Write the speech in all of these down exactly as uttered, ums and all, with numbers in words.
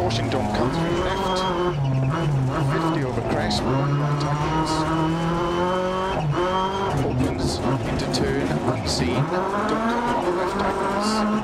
caution don't come through left. fifty over crest, right angles. Opens into turn unseen, don't come off left angles.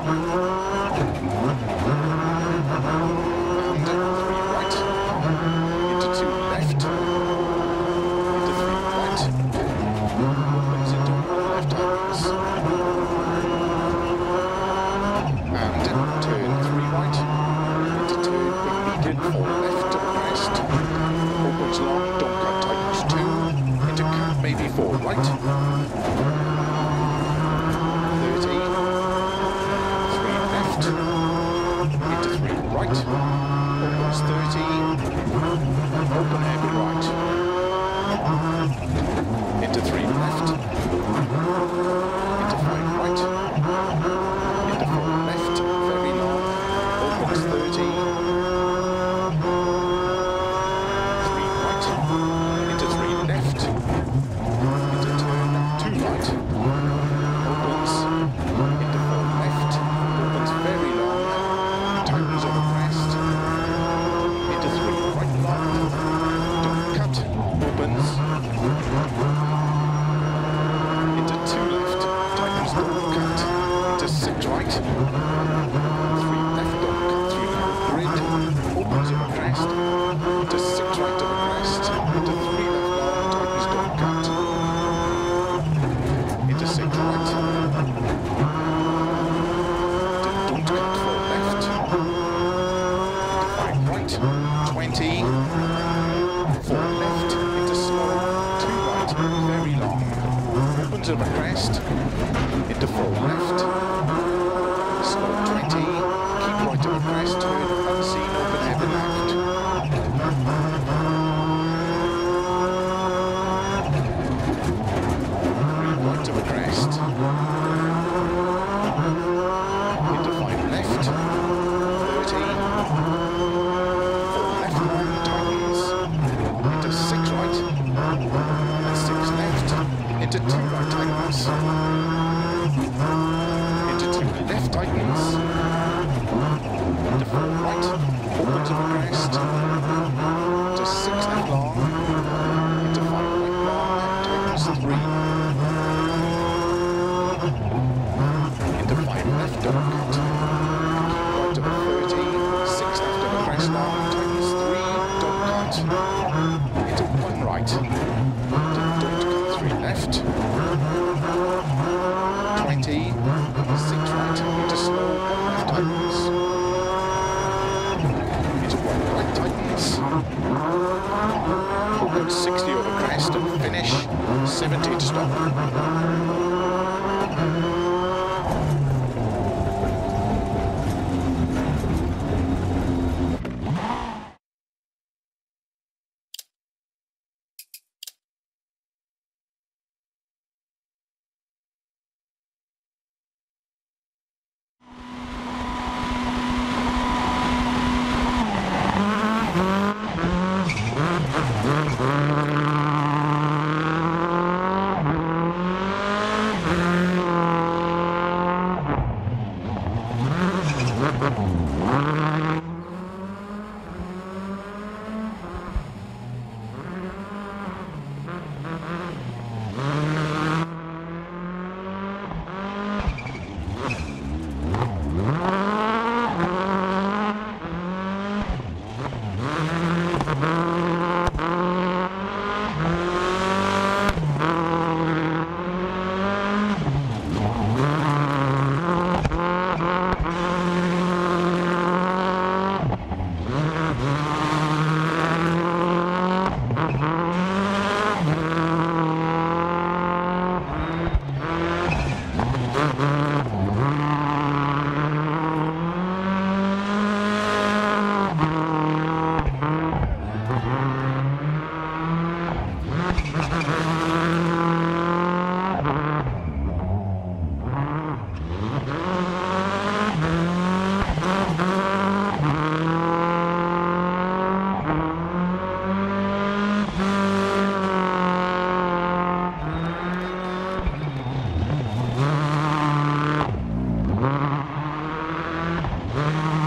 Wow.